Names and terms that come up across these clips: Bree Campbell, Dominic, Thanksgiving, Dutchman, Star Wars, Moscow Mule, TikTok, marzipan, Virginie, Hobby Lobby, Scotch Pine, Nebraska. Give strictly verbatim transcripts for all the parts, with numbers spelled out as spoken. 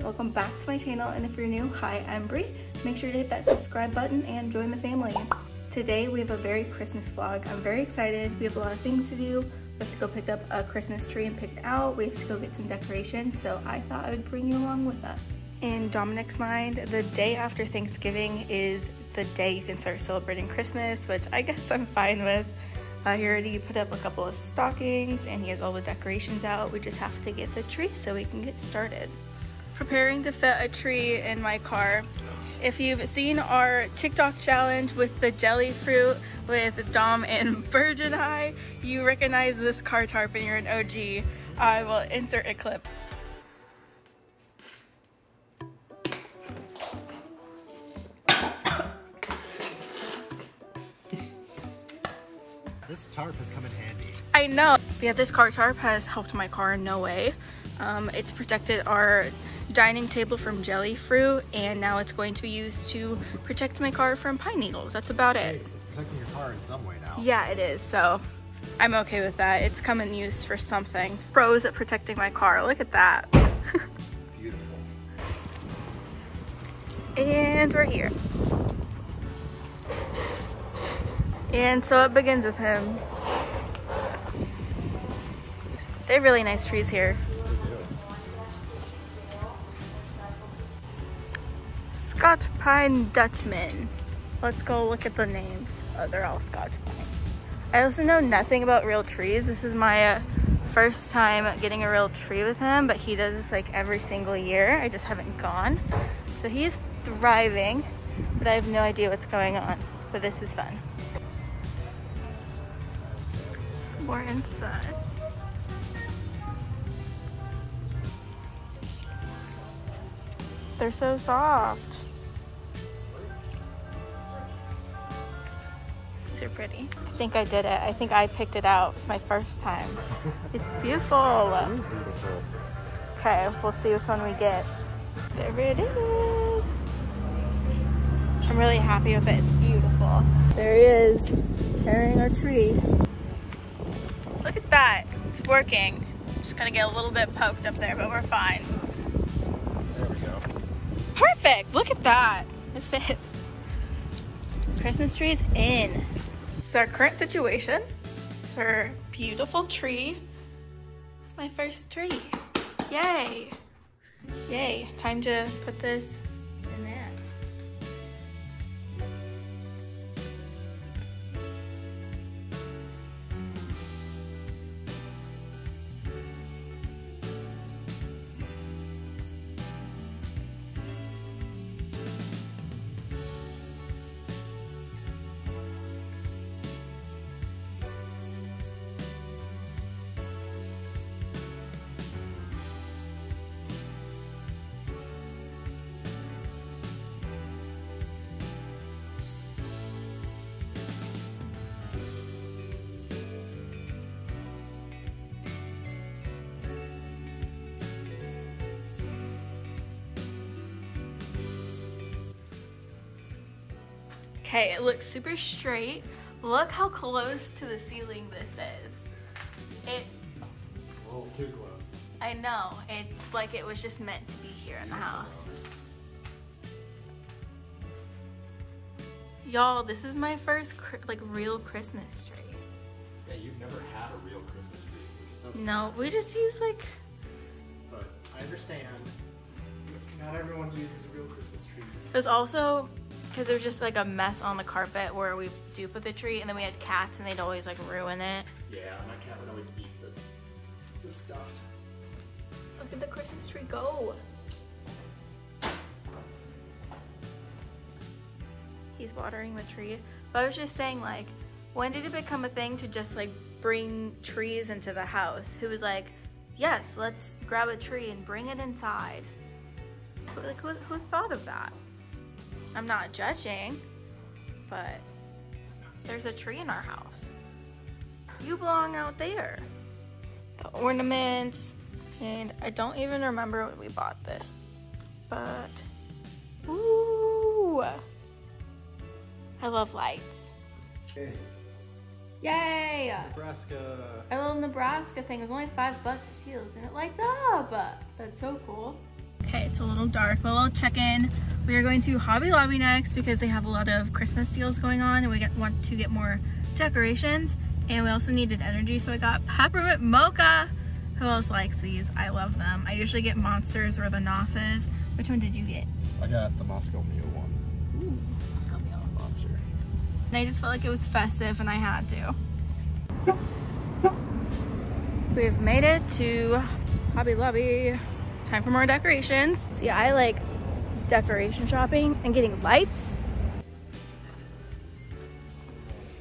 everyone, welcome back to my channel, and if you're new, hi, I'm Bree. Make sure to hit that subscribe button and join the family. Today we have a very Christmas vlog. I'm very excited. We have a lot of things to do. We have to go pick up a Christmas tree and pick it out. We have to go get some decorations, so I thought I would bring you along with us. In Dominic's mind, the day after Thanksgiving is the day you can start celebrating Christmas, which I guess I'm fine with. Uh, he already put up a couple of stockings and he has all the decorations out. We just have to get the tree so we can get started. Preparing to fit a tree in my car. If you've seen our TikTok challenge with the jelly fruit with Dom and Virginie, you recognize this car tarp and you're an O G. I will insert a clip. This tarp has come in handy. I know. Yeah, this car tarp has helped my car in no way. Um, it's protected our dining table from jelly fruit, and now it's going to be used to protect my car from pine needles. That's about it. It's protecting your car in some way now. Yeah, it is. So I'm okay with that. It's come in use for something. Pros at protecting my car. Look at that. Beautiful. And we're here. And so it begins with him. They're really nice trees here. Scotch Pine Dutchman. Let's go look at the names. Oh, they're all Scotch Pine. I also know nothing about real trees. This is my uh, first time getting a real tree with him, but he does this like every single year. I just haven't gone. So he's thriving, but I have no idea what's going on. But this is fun. More inside. They're so soft. These are pretty. I think I did it. I think I picked it out. It's my first time. It's beautiful. It is beautiful. Okay, we'll see which one we get. There it is. I'm really happy with it. It's beautiful. There he is, carrying our tree. Look at that, it's working. Just gonna get a little bit poked up there, but we're fine. There we go. Perfect, look at that, it fits. Christmas tree's in. It's our current situation. It's our beautiful tree. It's my first tree, yay. Yay, time to put this in there. Okay, it looks super straight. Look how close to the ceiling this is. It, a little too close. I know, it's like it was just meant to be here in the house. Y'all, this is my first like real Christmas tree. Yeah, you've never had a real Christmas tree, which is so sad. No, we just use like... But I understand, not everyone uses real Christmas trees. There's also... because there was just like a mess on the carpet where we do put the tree, and then we had cats and they'd always like ruin it. Yeah, my cat would always eat the, the stuff. Look at the Christmas tree go. He's watering the tree. But I was just saying, like, when did it become a thing to just like bring trees into the house? Who was like, yes, let's grab a tree and bring it inside? Like, who, who thought of that? I'm not judging, but there's a tree in our house. You belong out there. The ornaments, and I don't even remember when we bought this, but, ooh. I love lights. Hey. Yay! Nebraska. Our little Nebraska thing was only five bucks at Shields, and it lights up. That's so cool. Okay, it's a little dark, but we'll check in. We are going to Hobby Lobby next because they have a lot of Christmas deals going on and we get, want to get more decorations. And we also needed energy, so I got peppermint mocha. Who else likes these? I love them. I usually get Monsters or the Nosses. Which one did you get? I got the Moscow Mule one. Ooh, Moscow Mule. Monster. And I just felt like it was festive and I had to. We've made it to Hobby Lobby. Time for more decorations. See, I like decoration shopping and getting lights.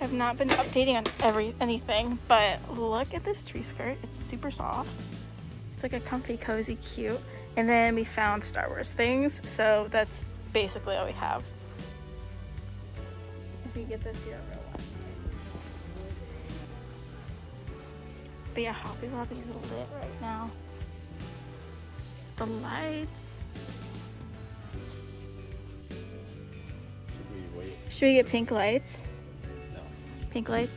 I've not been updating on every anything, but look at this tree skirt. It's super soft. It's like a comfy, cozy, cute. And then we found Star Wars things, so that's basically all we have. If we get this here, real one. But yeah, Hobby Lobby is lit right now. The lights. Should we wait? Should we get pink lights? No. Pink lights?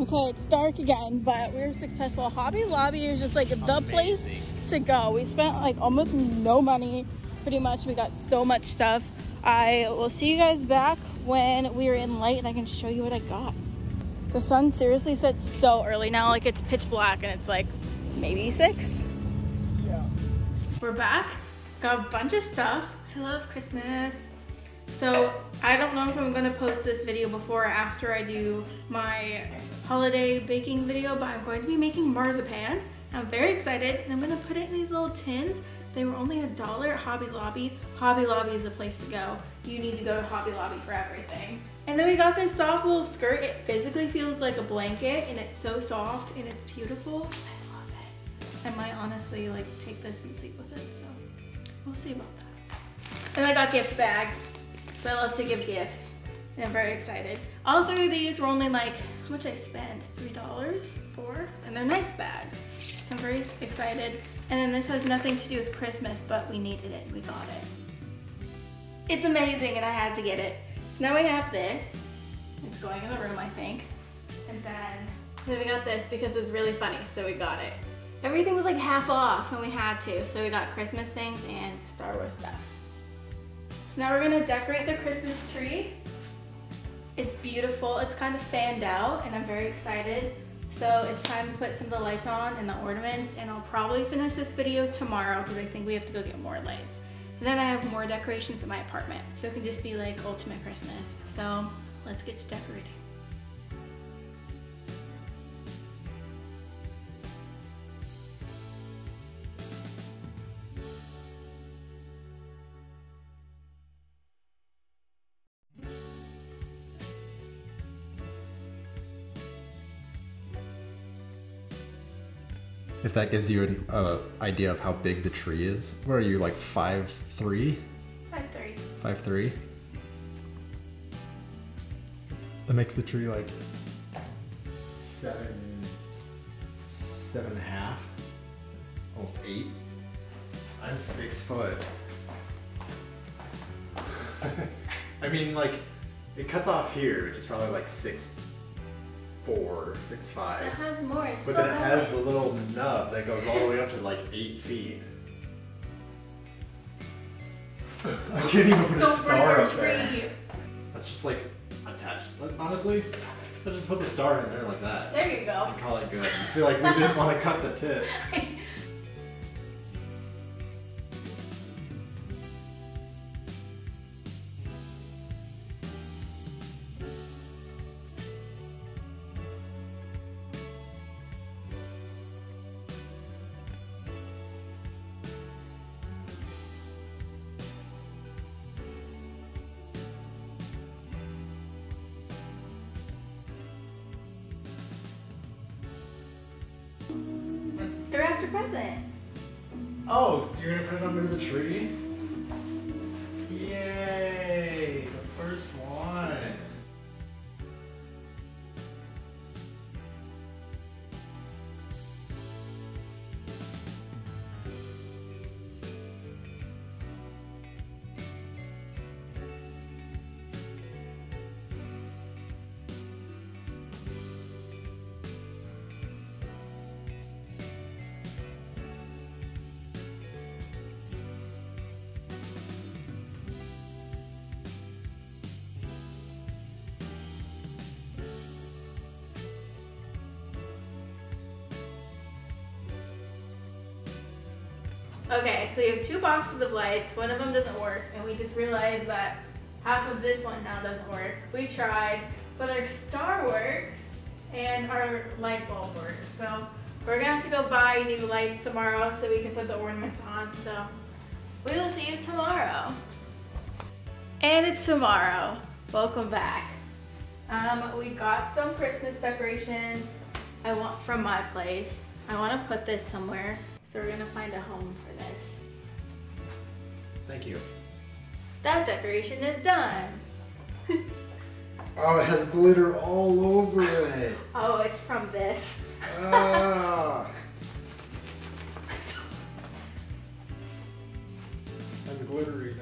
Okay, it's dark again, but we were successful. Hobby Lobby is just like the Amazing. place to go. We spent like almost no money, pretty much. We got so much stuff. I will see you guys back when we are in light and I can show you what I got. The sun seriously sets so early now, like it's pitch black and it's like maybe six. Yeah. We're back, got a bunch of stuff. I love Christmas. So I don't know if I'm gonna post this video before or after I do my holiday baking video, but I'm going to be making marzipan. I'm very excited and I'm gonna put it in these little tins. They were only a dollar at Hobby Lobby. Hobby Lobby is the place to go. You need to go to Hobby Lobby for everything. And then we got this soft little skirt. It physically feels like a blanket and it's so soft and it's beautiful. I love it. I might honestly like take this and sleep with it, so we'll see about that. And I got gift bags, so I love to give gifts. And I'm very excited. All three of these were only like, how much I spent? three dollars, four, and they're nice bags. So I'm very excited. And then this has nothing to do with Christmas, but we needed it and we got it. It's amazing and I had to get it. So now we have this. It's going in the room, I think. And then, then we got this because it's really funny, so we got it. Everything was like half off and we had to, so we got Christmas things and Star Wars stuff. So now we're gonna decorate the Christmas tree. It's beautiful, it's kind of fanned out and I'm very excited. So it's time to put some of the lights on and the ornaments, and I'll probably finish this video tomorrow because I think we have to go get more lights. And then I have more decorations in my apartment. So it can just be like ultimate Christmas. So let's get to decorating. If that gives you an uh, idea of how big the tree is. What are you, like five three? five three. five three? That makes the tree like seven, seven and a half, almost eight. I'm six foot. I mean, like, it cuts off here, which is probably like six. Four, six, five. It has more. It's but then it has the little nub that goes all the way up to like eight feet. I can't even put Don't a star up there. That's just like attached. Honestly, let's just put the star in there like that. There you go. And call it good. I feel like we didn't want to cut the tip. They're after present. Oh, you're gonna put it under the tree? Yay! The first one. Okay, so you have two boxes of lights, one of them doesn't work, and we just realized that half of this one now doesn't work. We tried, but our star works and our light bulb works. So we're gonna have to go buy new lights tomorrow so we can put the ornaments on. So we will see you tomorrow. And it's tomorrow. Welcome back. Um, we got some Christmas decorations I want from my place. I want to put this somewhere, so we're gonna find a home for this. Thank you. That decoration is done. Oh, it has glitter all over it. Oh, it's from this. Ah. I'm glittery now.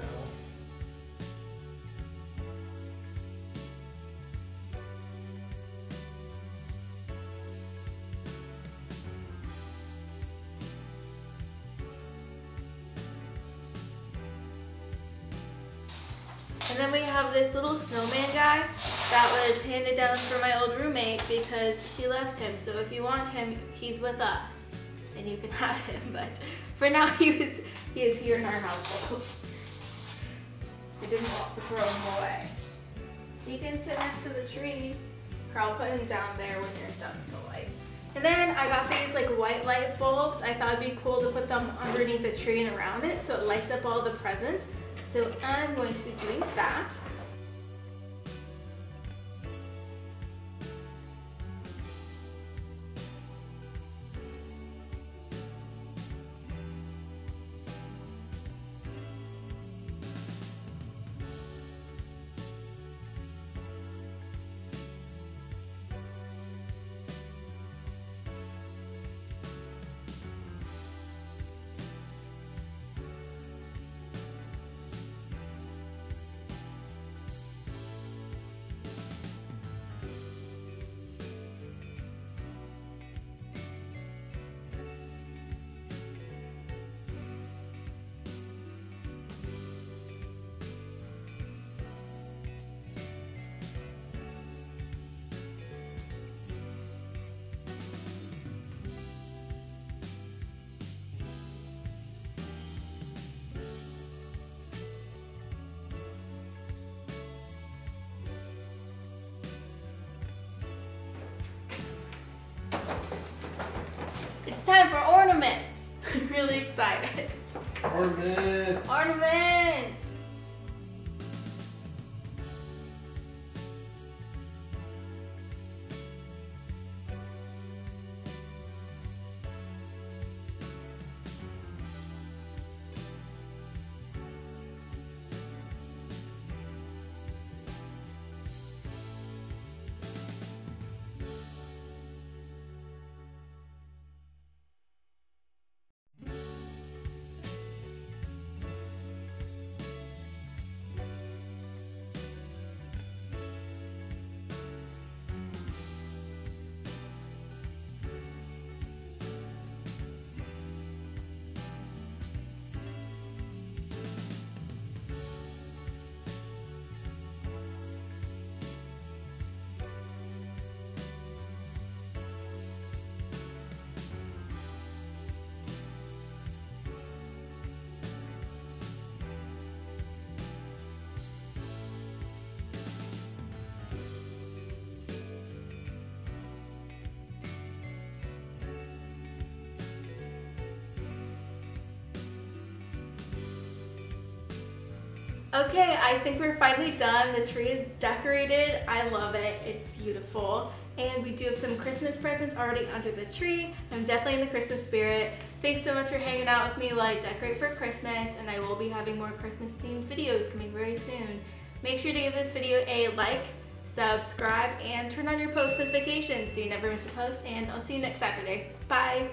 And then we have this little snowman guy that was handed down for my old roommate because she left him. So if you want him, he's with us and you can have him. But for now, he is, he is here in our household. We didn't want to throw him away. He can sit next to the tree, or I'll put him down there when you're done with the lights. And then I got these like white light bulbs. I thought it'd be cool to put them underneath the tree and around it so it lights up all the presents. So I'm going to be doing that. Time for ornaments. I'm really excited. Ornaments. Ornaments. Okay, I think we're finally done. The tree is decorated. I love it. It's beautiful. And we do have some Christmas presents already under the tree. I'm definitely in the Christmas spirit. Thanks so much for hanging out with me while I decorate for Christmas, and I will be having more Christmas themed videos coming very soon. Make sure to give this video a like, subscribe, and turn on your post notifications so you never miss a post, and I'll see you next Saturday. Bye!